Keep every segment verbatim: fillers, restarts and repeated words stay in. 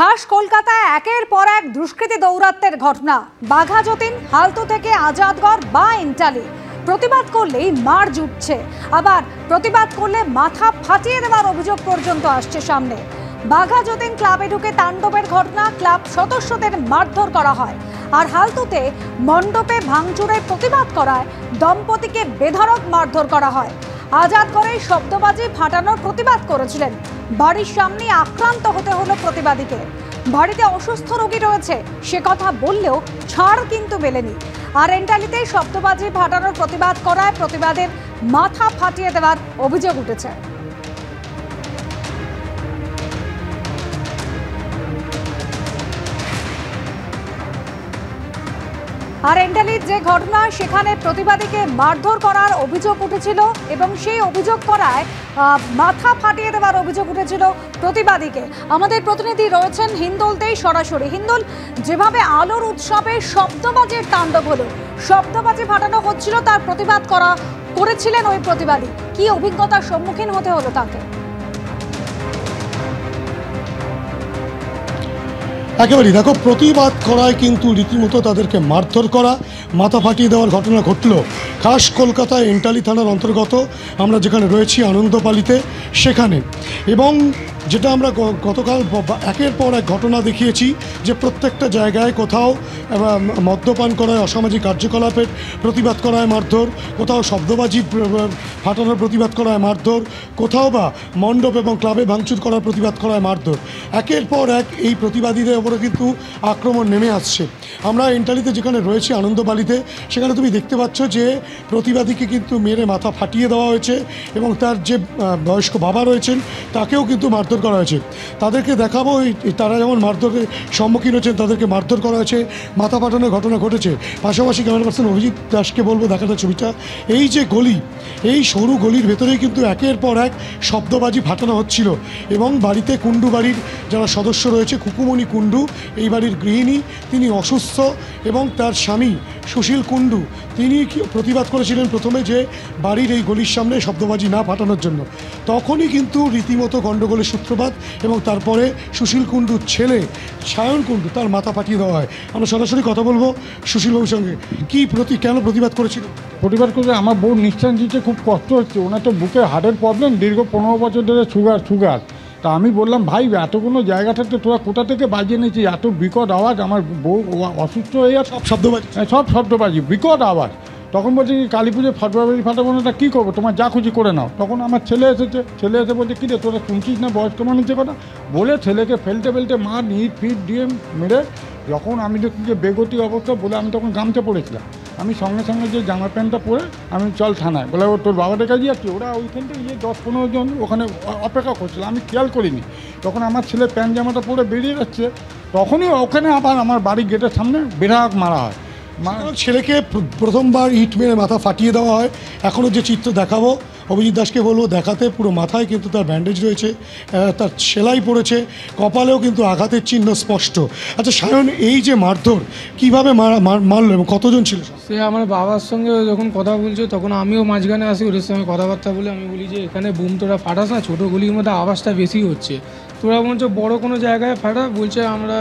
खास কলকাতায় একের পর এক দুষ্কৃতী দৌরাত্ম্যের ঘটনা। বাঘা যতীন হালতো থেকে আজাদগড় বা এন্টালি প্রতিবাদ করলেই মার জুটছে, আবার প্রতিবাদ করলে মাথা ফাটিয়ে দেওয়ার অভিযোগ পর্যন্ত আসছে সামনে। বাঘা যতীন ক্লাবে ঢুকে তাণ্ডবের ঘটনা, ক্লাব সদস্যদের মারধর করা হয়, আর হালতুতে মণ্ডপে ভাঙচুরের প্রতিবাদ করায় দম্পতিকে বেধড়ক মারধর করা হয়। আজাদগড়ের শব্দবাজি ফাটানোর প্রতিবাদ করেছিলেন, বাড়ির সামনে আক্রান্ত হতে হলো প্রতিবাদীকে। বাড়িতে অসুস্থ রোগী রয়েছে সে কথা বললেও ছাড় কিন্তু মেলেনি। আর এন্টালিতে শব্দবাজি ফাটানোর প্রতিবাদ করায় প্রতিবাদের মাথা ফাটিয়ে দেওয়ার অভিযোগ উঠেছে। আর এন্টালির যে ঘটনা, সেখানে প্রতিবাদীকে মারধর করার অভিযোগ উঠেছিল এবং সেই অভিযোগ করায় মাথা ফাটিয়ে দেওয়ার অভিযোগ উঠেছিল প্রতিবাদীকে। আমাদের প্রতিনিধি রয়েছেন হিন্দলতেই সরাসরি। হিন্দল, যেভাবে আলোর উৎসবে শব্দবাজির তাণ্ডব হলো, শব্দবাজি ফাটানো হচ্ছিল, তার প্রতিবাদ করা করেছিলেন ওই প্রতিবাদী, কি অভিজ্ঞতার সম্মুখীন হতে হলো তাকে? একেবারেই দেখো, প্রতিবাদ করায় কিন্তু রীতিমতো তাদেরকে মারধর করা, মাথা ফাটিয়ে দেওয়ার ঘটনা ঘটল খাস কলকাতায় এন্টালি থানার অন্তর্গত আমরা যেখানে রয়েছি আনন্দপালিতে, সেখানে। এবং যেটা আমরা গতকাল একের পর এক ঘটনা দেখিয়েছি যে প্রত্যেকটা জায়গায় কোথাও মদ্যপান করায়, অসামাজিক কার্যকলাপের প্রতিবাদ করায় মারধর, কোথাও শব্দবাজি ফাটানোর প্রতিবাদ করায় মারধর, কোথাও বা মণ্ডপ এবং ক্লাবে ভাঙচুর করার প্রতিবাদ করায় মারধর। একের পর এক এই প্রতিবাদীদের ওপরে কিন্তু আক্রমণ নেমে আসছে। আমরা এন্টালিতে যেখানে রয়েছি আনন্দবালিতে, সেখানে তুমি দেখতে পাচ্ছ যে প্রতিবাদীকে কিন্তু মেরে মাথা ফাটিয়ে দেওয়া হয়েছে এবং তার যে বয়স্ক বাবা রয়েছেন তাকেও কিন্তু মারধর করা হয়েছে। তাদেরকে দেখাবো তারা যেমন মারধরের সম্মুখীন হয়েছেন, তাদেরকে মারধর করা হয়েছে, মাথা ফাটানোর ঘটনা ঘটেছে। পাশাপাশি ক্যামেরা পার্সন অভিজিৎ দাসকে বলবো দেখাটা ছবিটা। এই যে গলি, এই সরু গলির ভেতরেই কিন্তু একের পর এক শব্দবাজি ফাটানো হচ্ছিল এবং বাড়িতে কুণ্ডু বাড়ির যারা সদস্য রয়েছে, খুকুমণি কুণ্ডু এই বাড়ির গৃহিণী, তিনি অসুস্থ এবং তার স্বামী সুশীল কুণ্ডু তিনি প্রতিবাদ করেছিলেন প্রথমে যে বাড়ির এই গলির সামনে শব্দবাজি না ফাটানোর জন্য। তখনই কিন্তু রীতিমতো গণ্ডগোলের সূত্রপাত এবং তারপরে সুশীল কুণ্ডুর ছেলে সায়ন কুণ্ডু তার মাথা ফাটিয়ে দেওয়া হয়। আমরা সরাসরি কথা বলবো সুশীলবাবুর সঙ্গে। কী প্রতি কেন প্রতিবাদ করেছিল? প্রতিবাদ করে আমার বউ নিঃশ্বাস দিতে খুব কষ্ট হচ্ছে, ওনার তো বুকে হার্টের প্রবলেম, দীর্ঘ পনেরো বছর ধরে সুগার সুগার তা আমি বললাম, ভাই এতগুলো জায়গাটাতে তোরা কোথা থেকে বাজিয়ে নিয়েছিস, এত বিকট আওয়াজ, আমার বউ অসুস্থ হয়ে সব শব্দবাজি সব শব্দবাজি বিকট আওয়াজ। তখন বলছি কালী পুজোয় ফটবাজি ফাটাবো না, কী করবো, তোমার যা খুশি করে নাও। তখন আমার ছেলে এসেছে, ছেলে এসে বলছে কী রে তোরা শুনছিস না বয়স্ক মানুষের কথা, বলে ছেলেকে ফেলতে ফেলতে মার নিট ফিট দিয়ে মেরে, যখন আমি দেখি যে বেগতি অবস্থা, বলে আমি তখন গামতে পড়েছিলাম, আমি সঙ্গে সঙ্গে যে জামা প্যান্টটা পরে আমি চল থানায়, বলে ও তোর বাবাদের কাছে যাচ্ছি। ওরা ওইখান থেকে গিয়ে দশ পনেরো জন ওখানে অপেক্ষা করছিল, আমি খেয়াল করিনি। তখন আমার ছেলে প্যান্ট জামাটা পরে বেরিয়ে যাচ্ছে, তখনই ওখানে আবার আমার বাড়ির গেটের সামনে বেড়াক মারা হয়। ছেলেকে প্রথমবার ইট মেরে মাথা ফাটিয়ে দেওয়া হয়। এখনও যে চিত্র দেখাবো অভিজিৎ দাসকে বলবো দেখাতে, পুরো মাথায় কিন্তু তার ব্যান্ডেজ রয়েছে, তার সেলাই পড়েছে, কপালেও কিন্তু আঘাতের চিহ্ন স্পষ্ট। আচ্ছা সায়ন, এই যে মারধর কীভাবে মারল এবং কতজন ছিল? সে আমার বাবার সঙ্গে যখন কথা বলছে তখন আমিও মাঝখানে আসি, ওদের সঙ্গে কথাবার্তা বলে আমি বলি যে এখানে বুম তোরা ফাটাস না, ছোটো গলির মধ্যে আওয়াজটা বেশি হচ্ছে, তোরা বলছ বড়ো কোনো জায়গায় ফাটা। বলছে আমরা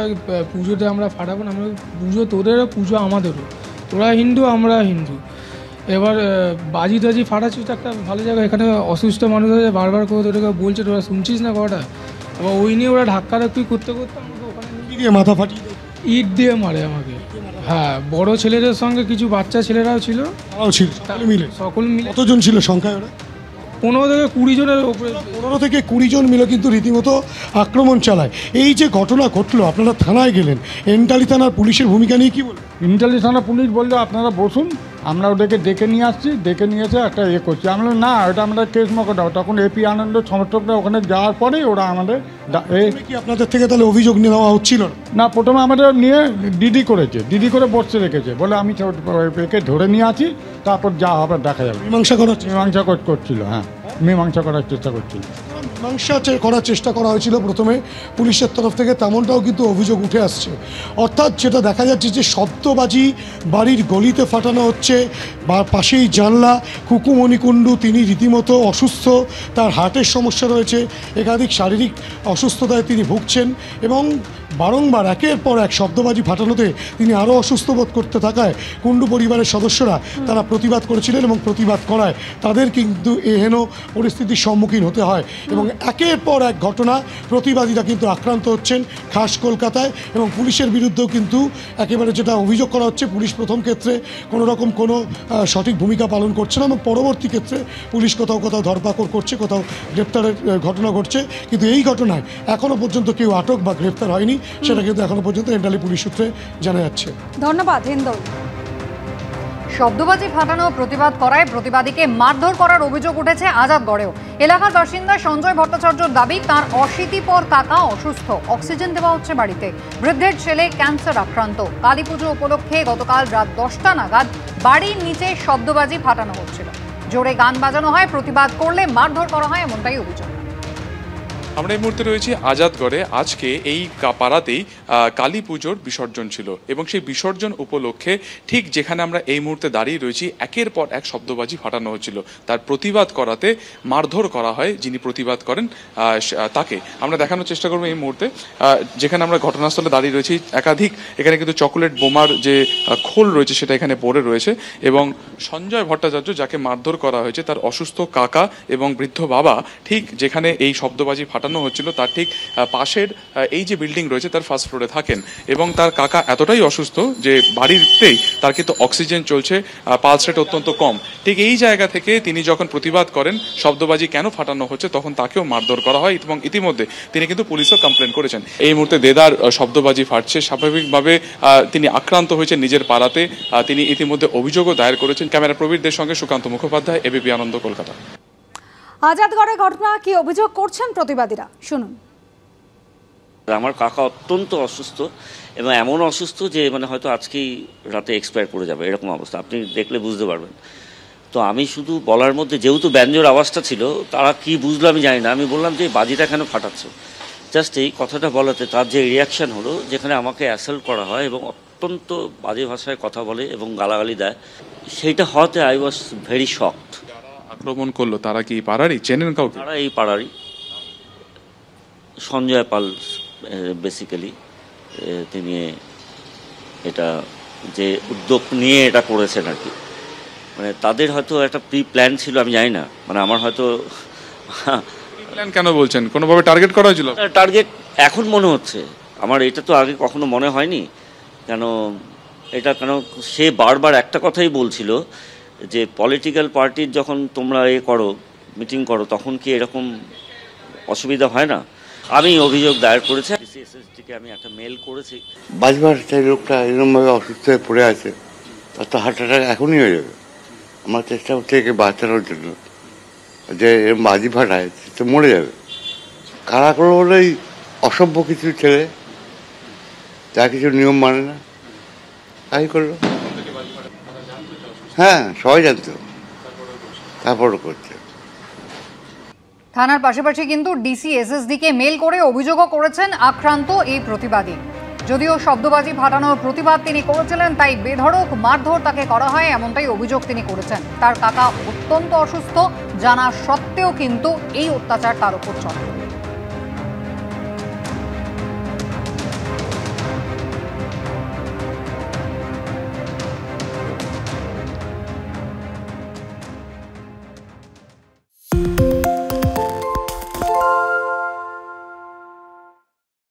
পুজোতে আমরা ফাটাবো না, আমরা পুজো তোদেরও, পুজো আমাদেরও, তোরা হিন্দু আমরা হিন্দু। এবার বাজি টাজি ফাটাচ্ছি তো একটা ভালো জায়গা, এখানে অসুস্থ মানুষ আছে, বারবার করে তোদেরকে বলছে তোরা শুনছিস না কটা। এবার ওই নিয়ে ওরা ধাক্কাধাক্কি করতে করতে আমাকে ওখানে দিয়ে মাথা ফাটিয়ে ইট দিয়ে মারে আমাকে। হ্যাঁ, বড় ছেলেদের সঙ্গে কিছু বাচ্চা ছেলেরাও ছিল, সকল মিলে। কতজন ছিল সংখ্যায়? ওরা পনেরো থেকে কুড়ি জনের ওপরে, পনেরো থেকে কুড়ি জন মিলে কিন্তু রীতিমতো আক্রমণ চালায়। এই যে ঘটনা ঘটলো, আপনারা থানায় গেলেন, এন্টালি থানার পুলিশের ভূমিকা নিয়ে কী বলবেন? এন্টালি থানার পুলিশ বললো আপনারা বসুন, আমরা ওদেরকে ডেকে নিয়ে আসছি, ডেকে নিয়ে এসে একটা ইয়ে করছি। আমরা না ওটা আমরা কেস মকদাও, তখন এপি আনন্দ সমর্থকরা ওখানে যাওয়ার পরে ওরা আমাদের কি আপনাদের থেকে তাহলে অভিযোগ নেওয়া হচ্ছিল না? প্রথমে আমাদের নিয়ে ডিডি করেছে, ডিডি করে বসতে রেখেছে, বলে আমি একে ধরে নিয়ে আসি, তারপর যা হবে দেখা যাবে। মীমাংসা করার মীমাংসা করছিল, হ্যাঁ মীমাংসা করার চেষ্টা করছিল। मीमांसा करार चेष्टा करा हयेछिलो प्रथमे पुलिशेर तरफ थेके तेमनटाओ किन्तु अभियोग उठे आसछे अर्थात जेटा देखा जाच्छे जे शब्दबाजी बाड़ीर गलिते फाटानो हच्छे पाशेई जानला कुकुमणिकुण्डू तिनि रीतिमतो असुस्थ तार हार्टेर समस्या रयेछे एकाधिक शारीरिक असुस्थताय तिनि भुगछेन एबं बारंबार एकेर पर एक शब्दबाजी फाटानोते तिनि आरो असुस्थ बोध करते थाकाय कुण्डू परिवारेर सदस्यरा तारा प्रतिबाद करेछिलेन एबं प्रतिबाद कराय तादेर किन्तु एहेन परिस्थितिर सम्मुखीन होते हय एबं एकेर पर एक घटना प्रतिबादीरा किन्तु आक्रांत हच्छेन खास कलकाताय एबं पुलिशेर बिरुद्धेও किन्तु एकेबारे जेटा अभियोग करा हच्छे पुलिश प्रथम क्षेत्रे कोनो रकम कोनो सठिक भूमिका पालन करছে না এবং পরবর্তী ক্ষেত্রে পুলিশ কোথাও কোথাও ধরপাকড় করছে কোথাও গ্রেফতারের ঘটনা ঘটছে কিন্তু এই ঘটনায় এখনো পর্যন্ত কেউ আটক বা গ্রেফতার হয়নি সেটা কিন্তু এখনো পর্যন্ত এন্টালি পুলিশ সূত্রে জানা যাচ্ছে। ধন্যবাদ হিন্দল। শব্দবাজি ফাটানো প্রতিবাদ করায় প্রতিবাদীকে মারধর করার অভিযোগ উঠেছে আজাদগড়েও। এলাকার বাসিন্দা সঞ্জয় ভট্টাচার্যর দাবি তার অশীতিপর কাকা অসুস্থ, অক্সিজেন দেওয়া হচ্ছে বাড়িতে। বৃদ্ধের ছেলে ক্যান্সার আক্রান্ত। কালীপুজো উপলক্ষে গতকাল রাত দশটা নাগাদ বাড়ির নিচে শব্দবাজি ফাটানো হচ্ছিল। জোরে গান বাজানো হয়, প্রতিবাদ করলে মারধর করা হয় এমনটাই অভিযোগ। আমরা এই মুহূর্তে রয়েছি আজাদগড়ে। আজকে এই পাড়াতেই কালী পুজোর বিসর্জন ছিল এবং সেই বিসর্জন উপলক্ষে ঠিক যেখানে আমরা এই মুহূর্তে দাঁড়িয়ে রয়েছি একের পর এক শব্দবাজি ফাটানো হচ্ছিল। তার প্রতিবাদ করাতে মারধর করা হয় যিনি প্রতিবাদ করেন তাকে। আমরা দেখানোর চেষ্টা করবো এই মুহূর্তে যেখানে আমরা ঘটনাস্থলে দাঁড়িয়ে রয়েছি একাধিক এখানে কিন্তু চকোলেট বোমার যে খোল রয়েছে সেটা এখানে পড়ে রয়েছে এবং সঞ্জয় ভট্টাচার্য যাকে মারধর করা হয়েছে তার অসুস্থ কাকা এবং বৃদ্ধ বাবা ঠিক যেখানে এই শব্দবাজি ফাটা পাঠানো হচ্ছিল তার ঠিক পাশের এই যে বিল্ডিং রয়েছে তার ফার্স্ট ফ্লোরে থাকেন এবং তার কাকা এতটাই অসুস্থ যে বাড়িতেই তার কিন্তু অক্সিজেন চলছে, পালস রেট অত্যন্ত কম। ঠিক এই জায়গা থেকে তিনি যখন প্রতিবাদ করেন শব্দবাজি কেন ফাটানো হচ্ছে তখন তাকেও মারধর করা হয় এবং ইতিমধ্যে তিনি কিন্তু পুলিশও কমপ্লেন করেছেন। এই মুহূর্তে দেদার শব্দবাজি ফাটছে, স্বাভাবিকভাবে তিনি আক্রান্ত হয়েছেন নিজের পাড়াতে, তিনি ইতিমধ্যে অভিযোগও দায়ের করেছেন। ক্যামেরা প্রবীরদের সঙ্গে সুকান্ত মুখোপাধ্যায়, এবিপি আনন্দ, কলকাতা। আজাদগড়ের ঘটনা কি অভিযোগ করছেন প্রতিবাদীরা শুনুন। আমার কাকা অত্যন্ত অসুস্থ এবং এমন অসুস্থ যে মানে হয়তো আজকেই রাতে এক্সপায়ার করে যাবে এরকম অবস্থা, আপনি দেখলে বুঝতে পারবেন। তো আমি শুধু বলার মধ্যে যেহেতু ব্যঞ্জোর আওয়াজটা ছিল তারা কি বুঝলো আমি জানি না, আমি বললাম যে বাজিটা কেন ফাটাচ্ছে, জাস্ট এই কথাটা বলাতে তার যে রিয়াকশান হলো যেখানে আমাকে অ্যাসাল্ট করা হয় এবং অত্যন্ত বাজে ভাষায় কথা বলে এবং গালাগালি দেয় সেইটা হতে আই ওয়াজ ভেরি শকড। আক্রমণ করলো তারা কি পাড়ারই, চেনেন কাউকে? তারা এই পাড়ারই সঞ্জয় পাল বেসিক্যালি তিনি এটা যে উদ্যোগ নিয়ে এটা করেছেন আর কি, মানে তাদের হয়তো একটা প্রি প্ল্যান ছিল আমি জানি না, মানে আমার হয়তো প্ল্যান কেন বলছেন কোনোভাবে টার্গেট করা হয়েছিল? টার্গেট এখন মনে হচ্ছে আমার, এটা তো আগে কখনো মনে হয়নি কেন এটা, কেন সে বারবার একটা কথাই বলছিল যে পলিটিক্যাল পার্টির যখন তোমরা এ করো মিটিং করো তখন কি এরকম অসুবিধা হয় না। আমি অভিযোগ দায়ের করেছি, এসএসডিকে আমি একটা মেল করেছি। বাজবার সেই লোকটা এরকমভাবে অসুস্থ হয়ে পড়ে আছে, তার তো হার্ট অ্যাটাক এখনই হয়ে যাবে। আমার চেষ্টা হচ্ছে একে বাঁচানোর জন্য, যে এরকম বাজি ফাটায় তো মরে যাবে। কারা করলো বলেই অসভ্য কিছু ছেলে যা কিছু নিয়ম মানে না তাই করলো। হ্যাঁ সবাই জানতো তারপরও করছে। থানার পাশাপাশি কিন্তু ডিসি এসএসডিকে মেল করে অভিযোগও করেছেন আক্রান্ত এই প্রতিবাদী। যদিও শব্দবাজি ফাটানোর প্রতিবাদ তিনি করেছিলেন তাই বেধড়ক মারধর তাকে করা হয় এমনটাই অভিযোগ তিনি করেছেন। তার কাকা অত্যন্ত অসুস্থ জানা সত্ত্বেও কিন্তু এই অত্যাচার তার উপর চলে।